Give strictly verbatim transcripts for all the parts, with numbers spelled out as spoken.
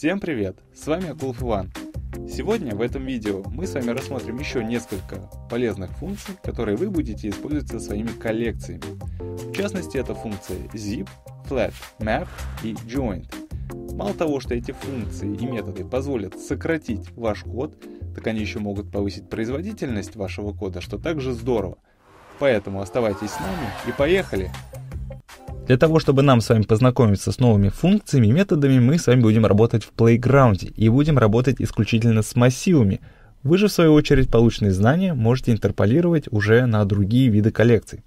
Всем привет, с вами Акулов Иван. Сегодня в этом видео мы с вами рассмотрим еще несколько полезных функций, которые вы будете использовать со своими коллекциями. В частности, это функции zip, flatMap и joint. Мало того, что эти функции и методы позволят сократить ваш код, так они еще могут повысить производительность вашего кода, что также здорово. Поэтому оставайтесь с нами и поехали! Для того, чтобы нам с вами познакомиться с новыми функциями и методами, мы с вами будем работать в Playground и будем работать исключительно с массивами. Вы же, в свою очередь, полученные знания можете интерполировать уже на другие виды коллекций.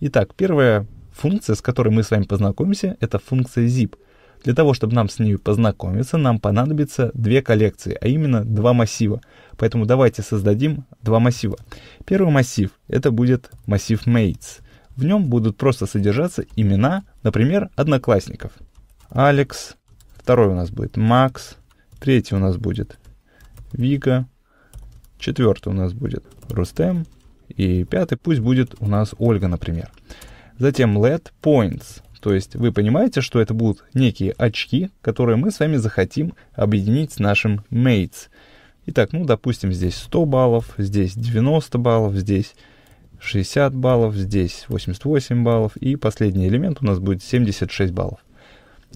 Итак, первая функция, с которой мы с вами познакомимся, это функция zip. Для того, чтобы нам с ней познакомиться, нам понадобится две коллекции, а именно два массива. Поэтому давайте создадим два массива. Первый массив — это будет массив mates. В нем будут просто содержаться имена, например, одноклассников. Алекс, второй у нас будет Макс, третий у нас будет Вика, четвертый у нас будет Рустем, и пятый пусть будет у нас Ольга, например. Затем let points, то есть вы понимаете, что это будут некие очки, которые мы с вами захотим объединить с нашим mates. Итак, ну допустим, здесь сто баллов, здесь девяносто баллов, здесь шестьдесят баллов, здесь восемьдесят восемь баллов, и последний элемент у нас будет семьдесят шесть баллов.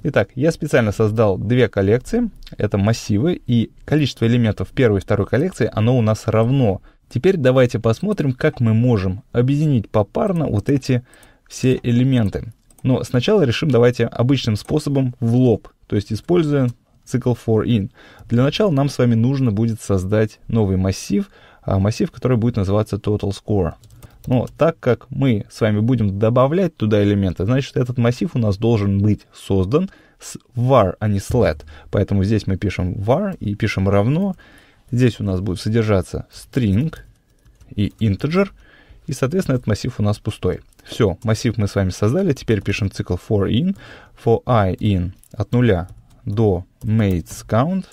Итак, я специально создал две коллекции, это массивы, и количество элементов первой и второй коллекции, оно у нас равно. Теперь давайте посмотрим, как мы можем объединить попарно вот эти все элементы. Но сначала решим давайте обычным способом в лоб, то есть используя цикл for in. Для начала нам с вами нужно будет создать новый массив, массив, который будет называться total score. Но так как мы с вами будем добавлять туда элементы, значит, этот массив у нас должен быть создан с var, а не с let. Поэтому здесь мы пишем var и пишем равно. Здесь у нас будет содержаться string и integer. И, соответственно, этот массив у нас пустой. Все, массив мы с вами создали. Теперь пишем цикл for in. For I in от нуля до mates count.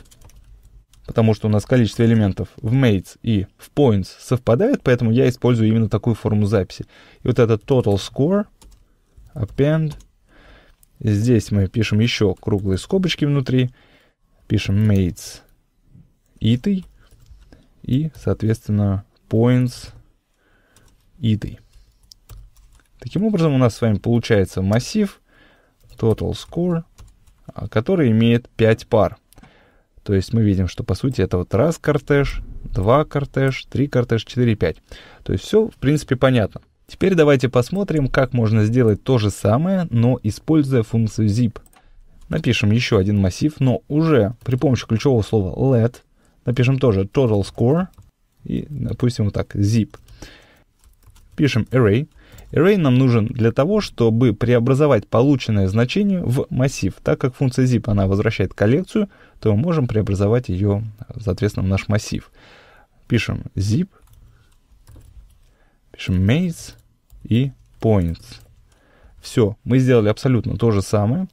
Потому что у нас количество элементов в mates и в points совпадает, поэтому я использую именно такую форму записи. И вот это total score, append, здесь мы пишем еще круглые скобочки внутри, пишем mates ity и, соответственно, points ity. Таким образом у нас с вами получается массив total score, который имеет пять пар. То есть мы видим, что по сути это вот раз кортеж, два кортеж, три кортеж, четыре, пять. То есть все в принципе понятно. Теперь давайте посмотрим, как можно сделать то же самое, но используя функцию zip. Напишем еще один массив, но уже при помощи ключевого слова let напишем тоже total score и, допустим, вот так zip. Пишем array. Array нам нужен для того, чтобы преобразовать полученное значение в массив. Так как функция zip, она возвращает коллекцию, то мы можем преобразовать ее, соответственно, в наш массив. Пишем zip, пишем mates и points. Все, мы сделали абсолютно то же самое.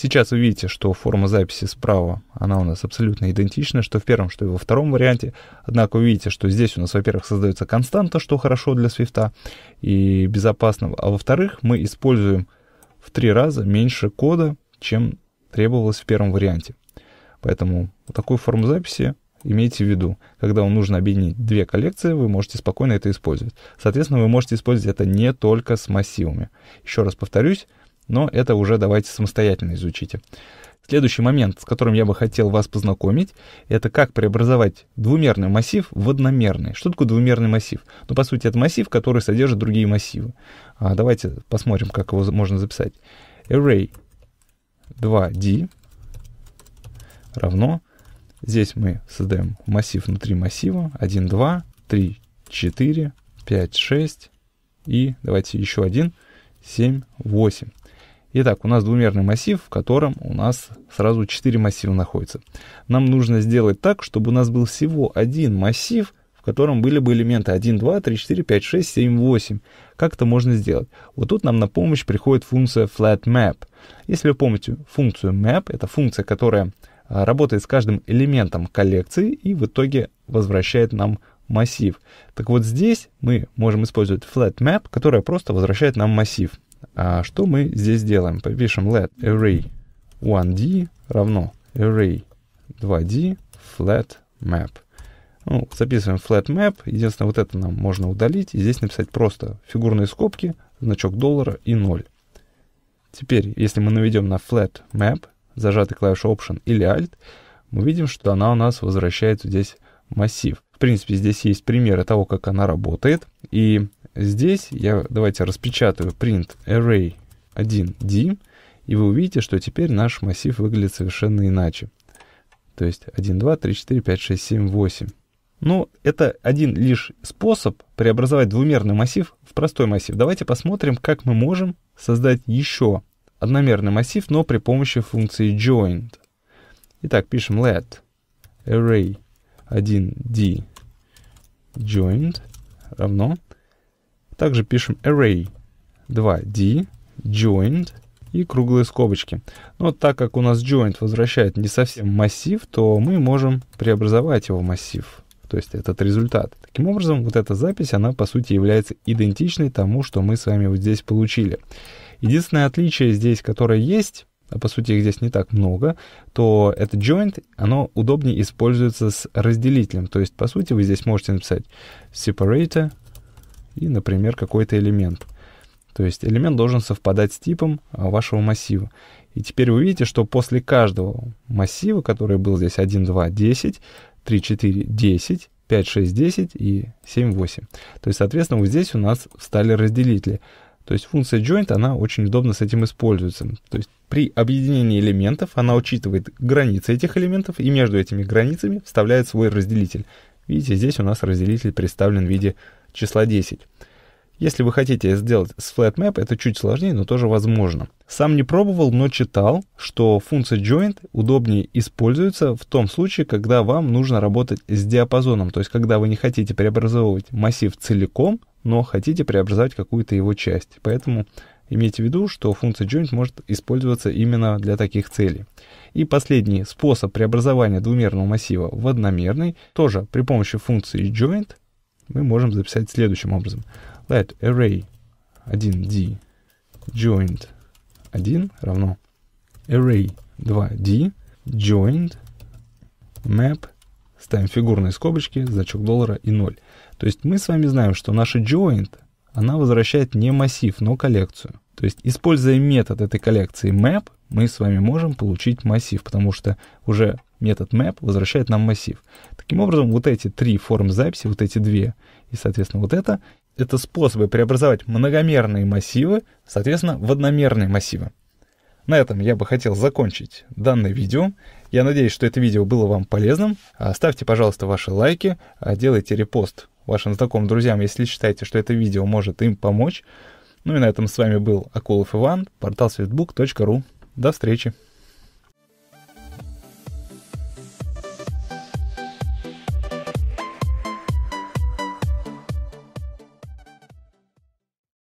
Сейчас вы видите, что форма записи справа, она у нас абсолютно идентична, что в первом, что и во втором варианте. Однако вы видите, что здесь у нас, во-первых, создается константа, что хорошо для Swift и безопасно. А во-вторых, мы используем в три раза меньше кода, чем требовалось в первом варианте. Поэтому вот такую форму записи имейте в виду. Когда вам нужно объединить две коллекции, вы можете спокойно это использовать. Соответственно, вы можете использовать это не только с массивами. Еще раз повторюсь. Но это уже давайте самостоятельно изучите. Следующий момент, с которым я бы хотел вас познакомить, это как преобразовать двумерный массив в одномерный. Что такое двумерный массив? Ну, по сути, это массив, который содержит другие массивы. А, давайте посмотрим, как его можно записать. Array два ди равно. Здесь мы создаем массив внутри массива. один, два, три, четыре, пять, шесть. И давайте еще один. семь, восемь. Итак, у нас двумерный массив, в котором у нас сразу четыре массива находятся. Нам нужно сделать так, чтобы у нас был всего один массив, в котором были бы элементы один, два, три, четыре, пять, шесть, семь, восемь. Как это можно сделать? Вот тут нам на помощь приходит функция flatMap. Если вы помните функцию map, это функция, которая работает с каждым элементом коллекции и в итоге возвращает нам массив. Так вот здесь мы можем использовать flatMap, которая просто возвращает нам массив. А что мы здесь делаем? Пишем let array один ди равно array два ди flatMap. Ну, записываем flatMap. Единственное, вот это нам можно удалить. И здесь написать просто фигурные скобки, значок доллара и ноль. Теперь, если мы наведем на flatMap, зажатой клавишей Option или Alt, мы видим, что она у нас возвращает здесь массив. В принципе, здесь есть примеры того, как она работает. И здесь я давайте распечатаю print array один ди, и вы увидите, что теперь наш массив выглядит совершенно иначе. То есть один, два, три, четыре, пять, шесть, семь, восемь. Ну, это один лишь способ преобразовать двумерный массив в простой массив. Давайте посмотрим, как мы можем создать еще одномерный массив, но при помощи функции joined. Итак, пишем let array один ди joined равно. Также пишем array два ди joined и круглые скобочки. Но так как у нас joined возвращает не совсем массив, то мы можем преобразовать его в массив. То есть этот результат. Таким образом, вот эта запись, она по сути является идентичной тому, что мы с вами вот здесь получили. Единственное отличие здесь, которое есть, а по сути их здесь не так много, то это joint, оно удобнее используется с разделителем. То есть по сути вы здесь можете написать separator и, например, какой-то элемент. То есть элемент должен совпадать с типом вашего массива. И теперь вы видите, что после каждого массива, который был здесь один, два, десять, три, четыре, десять, пять, шесть, десять и семь, восемь. То есть, соответственно, вот здесь у нас встали разделители. То есть функция joint, она очень удобно с этим используется. То есть при объединении элементов она учитывает границы этих элементов, и между этими границами вставляет свой разделитель. Видите, здесь у нас разделитель представлен в виде числа десять. Если вы хотите сделать с flatMap, это чуть сложнее, но тоже возможно. Сам не пробовал, но читал, что функция joint удобнее используется в том случае, когда вам нужно работать с диапазоном, то есть когда вы не хотите преобразовывать массив целиком, но хотите преобразовать какую-то его часть. Поэтому имейте в виду, что функция joint может использоваться именно для таких целей. И последний способ преобразования двумерного массива в одномерный, тоже при помощи функции joint, мы можем записать следующим образом. Let array один ди joined один равно array два ди joined map, ставим фигурные скобочки, значок доллара и ноль. То есть мы с вами знаем, что наша joined, она возвращает не массив, но коллекцию. То есть используя метод этой коллекции map, мы с вами можем получить массив, потому что уже метод map возвращает нам массив. Таким образом, вот эти три формы записи, вот эти две и, соответственно, вот это, это способы преобразовать многомерные массивы, соответственно, в одномерные массивы. На этом я бы хотел закончить данное видео. Я надеюсь, что это видео было вам полезным. Ставьте, пожалуйста, ваши лайки, делайте репост вашим знакомым, друзьям, если считаете, что это видео может им помочь. Ну и на этом с вами был Акулов Иван, портал свифтбук точка ру. До встречи!